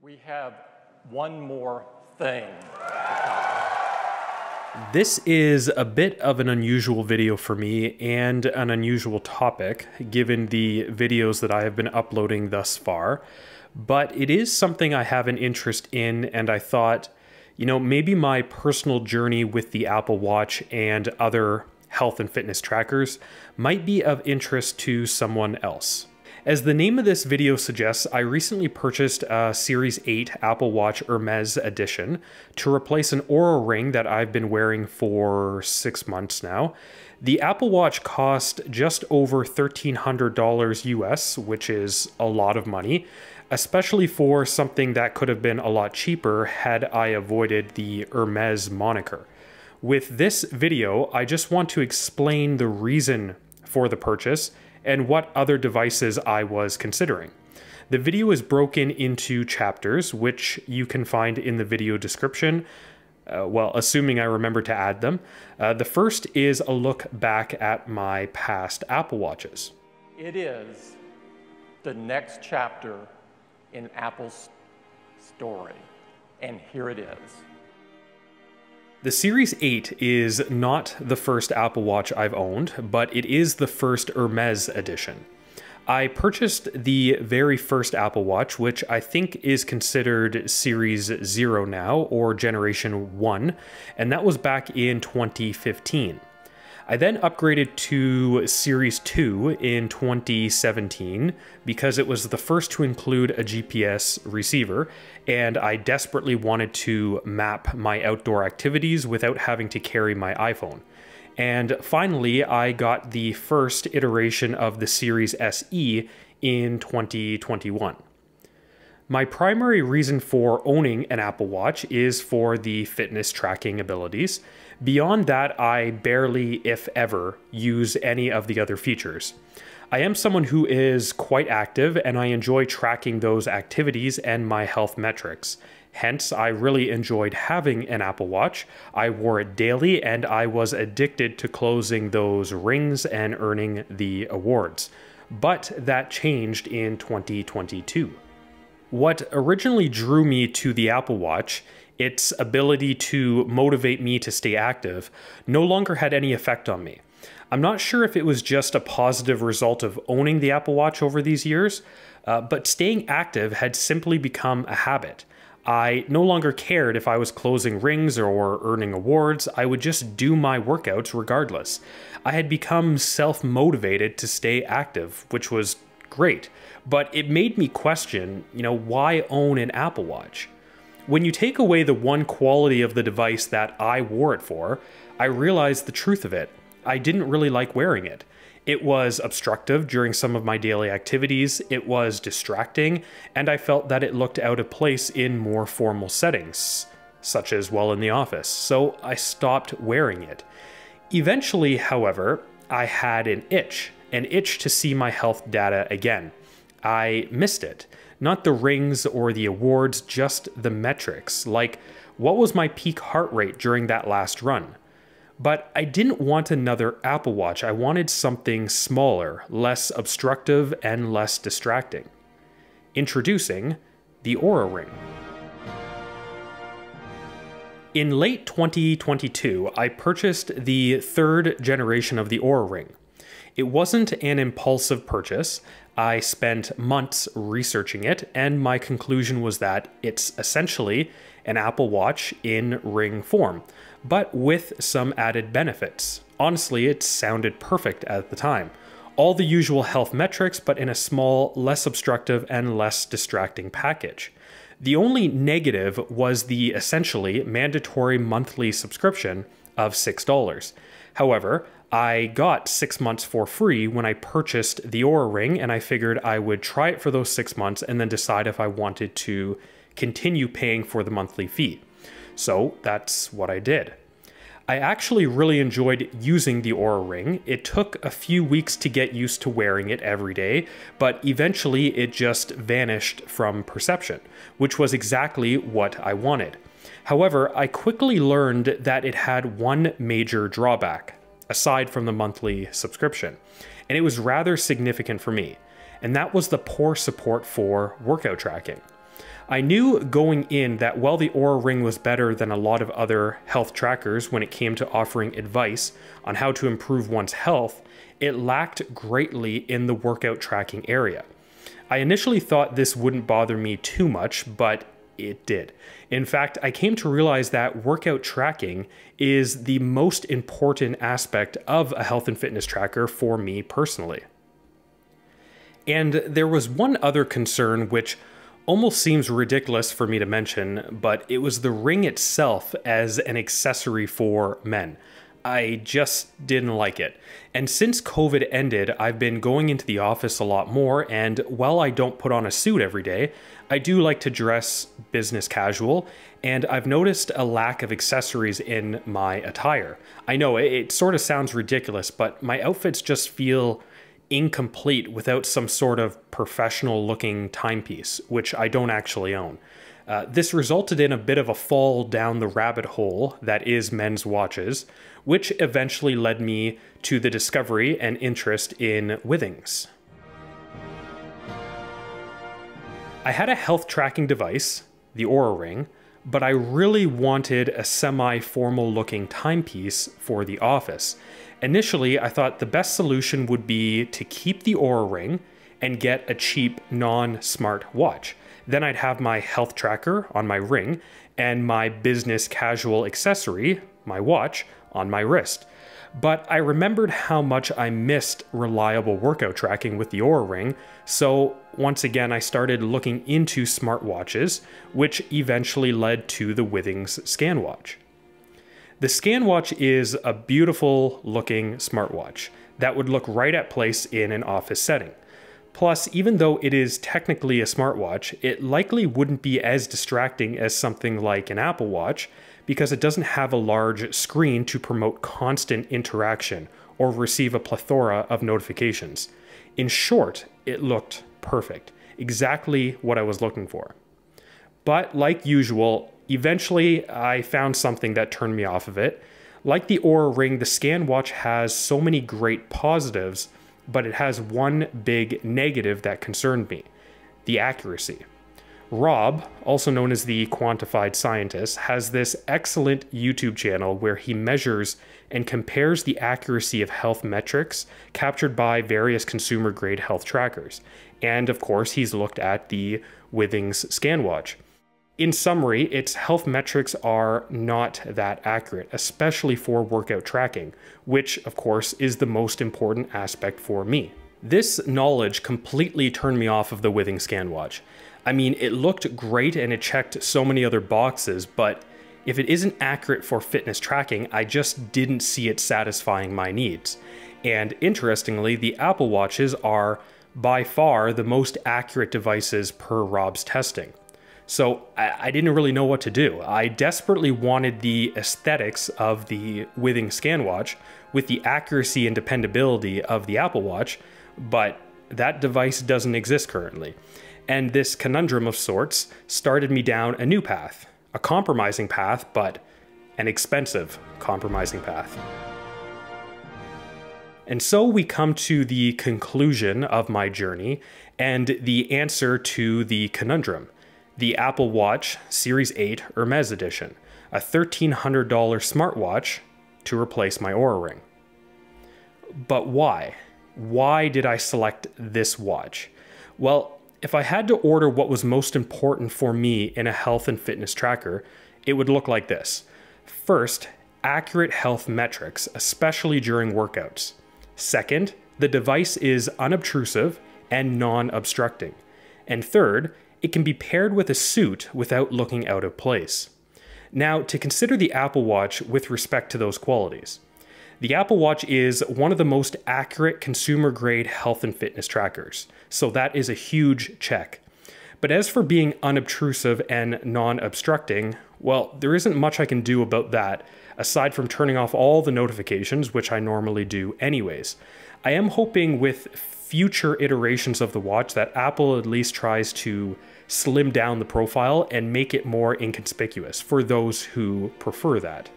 We have one more thing. This is a bit of an unusual video for me and an unusual topic given the videos that I have been uploading thus far, but it is something I have an interest in, and I thought, you know, maybe my personal journey with the Apple Watch and other health and fitness trackers might be of interest to someone else. As the name of this video suggests, I recently purchased a Series 8 Apple Watch Hermès edition to replace an Oura Ring that I've been wearing for 6 months now. The Apple Watch cost just over $1,300 US, which is a lot of money, especially for something that could have been a lot cheaper had I avoided the Hermès moniker. With this video, I just want to explain the reason for the purchase and what other devices I was considering. The video is broken into chapters, which you can find in the video description, well, assuming I remember to add them. The first is a look back at my past Apple Watches. It is the next chapter in Apple's story, and here it is. The Series 8 is not the first Apple Watch I've owned, but it is the first Hermès edition. I purchased the very first Apple Watch, which I think is considered Series 0 now, or Generation 1, and that was back in 2015. I then upgraded to Series 2 in 2017 because it was the first to include a GPS receiver, and I desperately wanted to map my outdoor activities without having to carry my iPhone. And finally, I got the first iteration of the Series SE in 2021. My primary reason for owning an Apple Watch is for the fitness tracking abilities. Beyond that, I barely, if ever, use any of the other features. I am someone who is quite active, and I enjoy tracking those activities and my health metrics. Hence, I really enjoyed having an Apple Watch. I wore it daily, and I was addicted to closing those rings and earning the awards. But that changed in 2022. What originally drew me to the Apple Watch, its ability to motivate me to stay active, no longer had any effect on me. I'm not sure if it was just a positive result of owning the Apple Watch over these years, but staying active had simply become a habit. I no longer cared if I was closing rings or earning awards. I would just do my workouts regardless. I had become self-motivated to stay active, which was great, but it made me question, you know, why own an Apple Watch? When you take away the one quality of the device that I wore it for, I realized the truth of it. I didn't really like wearing it. It was obstructive during some of my daily activities, it was distracting, and I felt that it looked out of place in more formal settings, such as while in the office, so I stopped wearing it. Eventually, however, I had an itch to see my health data again. I missed it. Not the rings or the awards, just the metrics, like what was my peak heart rate during that last run? But I didn't want another Apple Watch. I wanted something smaller, less obstructive, and less distracting. Introducing the Oura Ring. In late 2022, I purchased the third generation of the Oura Ring. It wasn't an impulsive purchase. I spent months researching it, and my conclusion was that it's essentially an Apple Watch in ring form, but with some added benefits. Honestly, it sounded perfect at the time. All the usual health metrics, but in a small, less obstructive, and less distracting package. The only negative was the essentially mandatory monthly subscription of $6. However, I got 6 months for free when I purchased the Oura Ring, and I figured I would try it for those 6 months and then decide if I wanted to continue paying for the monthly fee. So that's what I did. I actually really enjoyed using the Oura Ring. It took a few weeks to get used to wearing it every day, but eventually it just vanished from perception, which was exactly what I wanted. However, I quickly learned that it had one major drawback, aside from the monthly subscription, and it was rather significant for me, and that was the poor support for workout tracking. I knew going in that while the Oura Ring was better than a lot of other health trackers when it came to offering advice on how to improve one's health, it lacked greatly in the workout tracking area. I initially thought this wouldn't bother me too much, but it did. In fact, I came to realize that workout tracking is the most important aspect of a health and fitness tracker for me personally. And there was one other concern which almost seems ridiculous for me to mention, but it was the ring itself as an accessory for men. I just didn't like it. And since COVID ended, I've been going into the office a lot more, and while I don't put on a suit every day, I do like to dress business casual, and I've noticed a lack of accessories in my attire. I know it sort of sounds ridiculous, but my outfits just feel incomplete without some sort of professional looking timepiece, which I don't actually own. This resulted in a bit of a fall down the rabbit hole that is men's watches, which eventually led me to the discovery and interest in Withings. I had a health tracking device, the Oura Ring, but I really wanted a semi-formal looking timepiece for the office. Initially, I thought the best solution would be to keep the Oura Ring and get a cheap non-smart watch. Then I'd have my health tracker on my ring and my business casual accessory, my watch, on my wrist. But I remembered how much I missed reliable workout tracking with the Oura Ring, so once again I started looking into smartwatches, which eventually led to the Withings ScanWatch. The ScanWatch is a beautiful looking smartwatch that would look right at place in an office setting. Plus, even though it is technically a smartwatch, it likely wouldn't be as distracting as something like an Apple Watch because it doesn't have a large screen to promote constant interaction or receive a plethora of notifications. In short, it looked perfect, exactly what I was looking for. But like usual, eventually I found something that turned me off of it. Like the Oura Ring, the ScanWatch has so many great positives, but it has one big negative that concerned me: the accuracy. Rob, also known as the Quantified Scientist, has this excellent YouTube channel where he measures and compares the accuracy of health metrics captured by various consumer-grade health trackers. And of course, he's looked at the Withings ScanWatch. In summary, its health metrics are not that accurate, especially for workout tracking, which of course is the most important aspect for me. This knowledge completely turned me off of the Withings ScanWatch. I mean, it looked great and it checked so many other boxes, but if it isn't accurate for fitness tracking, I just didn't see it satisfying my needs. And interestingly, the Apple Watches are by far the most accurate devices per Rob's testing. So I didn't really know what to do. I desperately wanted the aesthetics of the Withings ScanWatch with the accuracy and dependability of the Apple Watch, but that device doesn't exist currently. And this conundrum of sorts started me down a new path, a compromising path, but an expensive compromising path. And so we come to the conclusion of my journey and the answer to the conundrum: the Apple Watch Series 8 Hermès edition, a $1,300 smartwatch to replace my Oura Ring. But why? Why did I select this watch? Well, if I had to order what was most important for me in a health and fitness tracker, it would look like this. First, accurate health metrics, especially during workouts. Second, the device is unobtrusive and non-obstructing. And third, it can be paired with a suit without looking out of place. Now, to consider the Apple Watch with respect to those qualities. The Apple Watch is one of the most accurate consumer-grade health and fitness trackers, so that is a huge check. But as for being unobtrusive and non-obstructing, well, there isn't much I can do about that, aside from turning off all the notifications, which I normally do anyways. I am hoping with future iterations of the watch that Apple at least tries to slim down the profile and make it more inconspicuous for those who prefer that.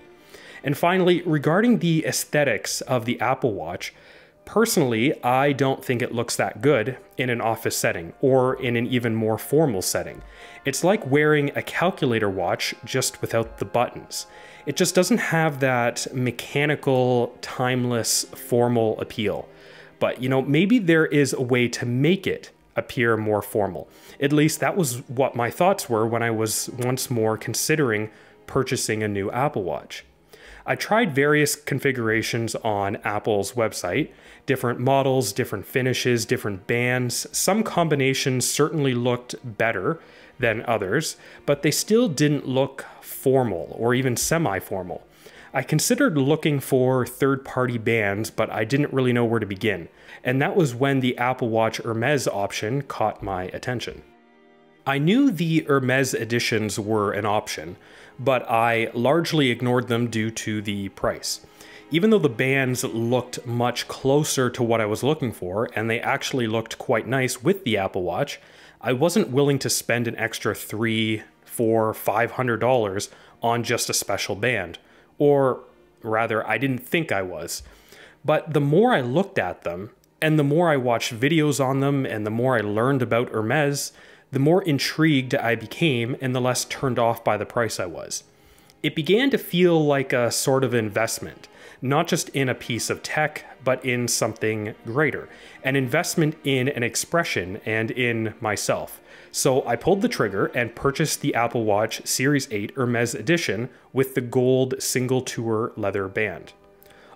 And finally, regarding the aesthetics of the Apple Watch, Personally, I don't think it looks that good in an office setting or in an even more formal setting. It's like wearing a calculator watch just without the buttons. It just doesn't have that mechanical, timeless, formal appeal. But, you know, maybe there is a way to make it appear more formal. At least that was what my thoughts were when I was once more considering purchasing a new Apple Watch. I tried various configurations on Apple's website, different models, different finishes, different bands. Some combinations certainly looked better than others, but they still didn't look formal or even semi-formal. I considered looking for third-party bands, but I didn't really know where to begin. And that was when the Apple Watch Hermès option caught my attention. I knew the Hermès editions were an option, but I largely ignored them due to the price. Even though the bands looked much closer to what I was looking for, and they actually looked quite nice with the Apple Watch, I wasn't willing to spend an extra $300, $400, $500 on just a special band. Or rather, I didn't think I was. But the more I looked at them, and the more I watched videos on them, and the more I learned about Hermès, the more intrigued I became and the less turned off by the price I was. It began to feel like a sort of investment, not just in a piece of tech, but in something greater, an investment in an expression and in myself. So I pulled the trigger and purchased the Apple Watch Series 8 Hermès Edition with the gold single tour leather band.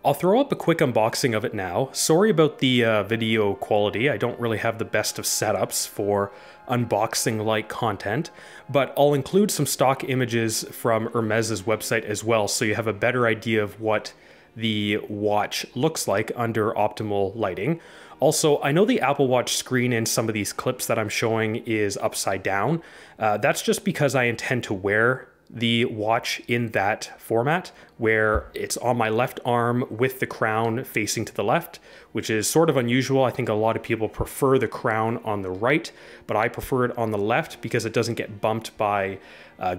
I'll throw up a quick unboxing of it now. Sorry about the video quality. I don't really have the best of setups for unboxing-like content, but I'll include some stock images from Hermès's website as well, so you have a better idea of what the watch looks like under optimal lighting. Also, I know the Apple Watch screen in some of these clips that I'm showing is upside down. That's just because I intend to wear the watch in that format, where it's on my left arm with the crown facing to the left, which is sort of unusual. I think a lot of people prefer the crown on the right, but I prefer it on the left because it doesn't get bumped by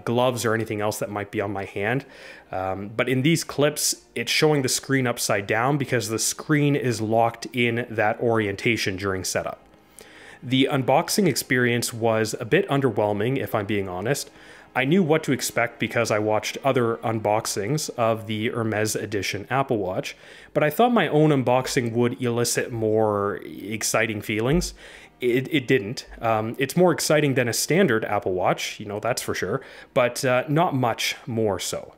gloves or anything else that might be on my hand. But in these clips, it's showing the screen upside down because the screen is locked in that orientation during setup. The unboxing experience was a bit underwhelming, if I'm being honest. I knew what to expect because I watched other unboxings of the Hermès Edition Apple Watch, but I thought my own unboxing would elicit more exciting feelings. It didn't. It's more exciting than a standard Apple Watch, you know, that's for sure, but not much more so.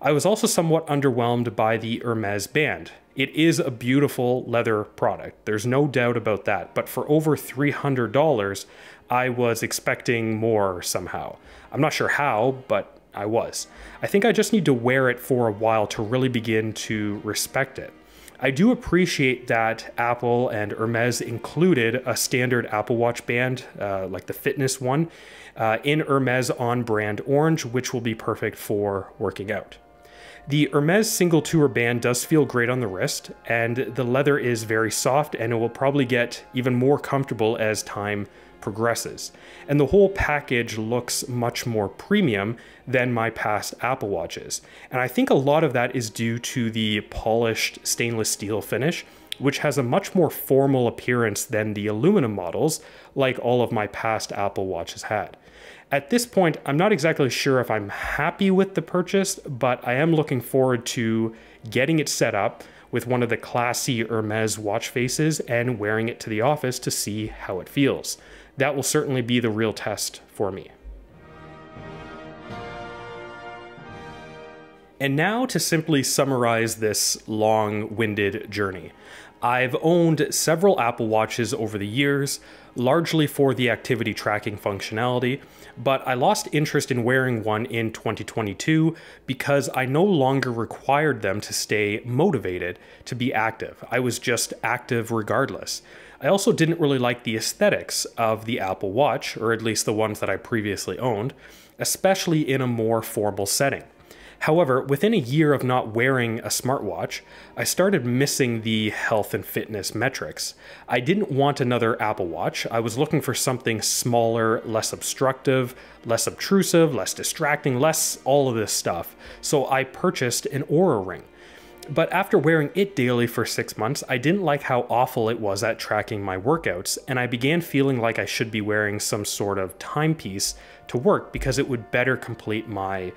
I was also somewhat underwhelmed by the Hermès band. It is a beautiful leather product, there's no doubt about that, but for over $300, I was expecting more somehow. I'm not sure how, but I was. I think I just need to wear it for a while to really begin to respect it. I do appreciate that Apple and Hermès included a standard Apple Watch band, like the fitness one, in Hermès On Brand Orange, which will be perfect for working out. The Hermès single tour band does feel great on the wrist, and the leather is very soft, and it will probably get even more comfortable as time progresses. And the whole package looks much more premium than my past Apple Watches. And I think a lot of that is due to the polished stainless steel finish, which has a much more formal appearance than the aluminum models, like all of my past Apple Watches had. At this point, I'm not exactly sure if I'm happy with the purchase, but I am looking forward to getting it set up with one of the classy Hermès watch faces and wearing it to the office to see how it feels. That will certainly be the real test for me. And now to simply summarize this long-winded journey. I've owned several Apple Watches over the years, largely for the activity tracking functionality, but I lost interest in wearing one in 2022 because I no longer required them to stay motivated to be active. I was just active regardless. I also didn't really like the aesthetics of the Apple Watch, or at least the ones that I previously owned, especially in a more formal setting. However, within a year of not wearing a smartwatch, I started missing the health and fitness metrics. I didn't want another Apple Watch. I was looking for something smaller, less obstructive, less obtrusive, less distracting, less all of this stuff. So I purchased an Oura Ring. But after wearing it daily for 6 months, I didn't like how awful it was at tracking my workouts, and I began feeling like I should be wearing some sort of timepiece to work because it would better complete my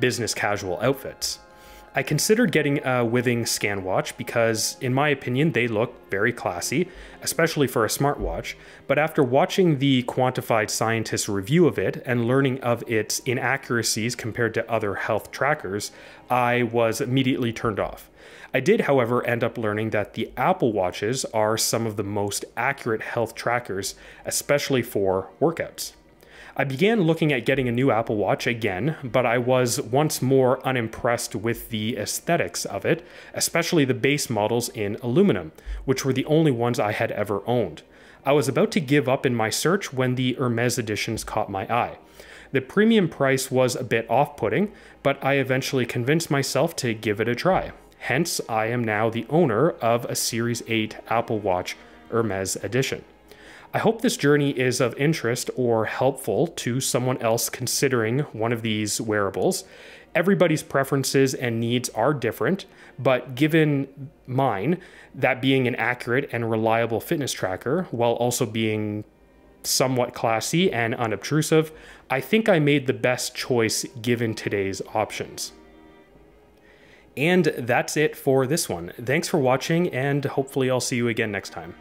business casual outfits. I considered getting a Withings ScanWatch because, in my opinion, they look very classy, especially for a smartwatch, but after watching the Quantified Scientist review of it and learning of its inaccuracies compared to other health trackers, I was immediately turned off. I did, however, end up learning that the Apple Watches are some of the most accurate health trackers, especially for workouts. I began looking at getting a new Apple Watch again, but I was once more unimpressed with the aesthetics of it, especially the base models in aluminum, which were the only ones I had ever owned. I was about to give up in my search when the Hermès editions caught my eye. The premium price was a bit off-putting, but I eventually convinced myself to give it a try. Hence, I am now the owner of a Series 8 Apple Watch Hermès edition. I hope this journey is of interest or helpful to someone else considering one of these wearables. Everybody's preferences and needs are different, but given mine, that being an accurate and reliable fitness tracker while also being somewhat classy and unobtrusive, I think I made the best choice given today's options. And that's it for this one. Thanks for watching, and hopefully I'll see you again next time.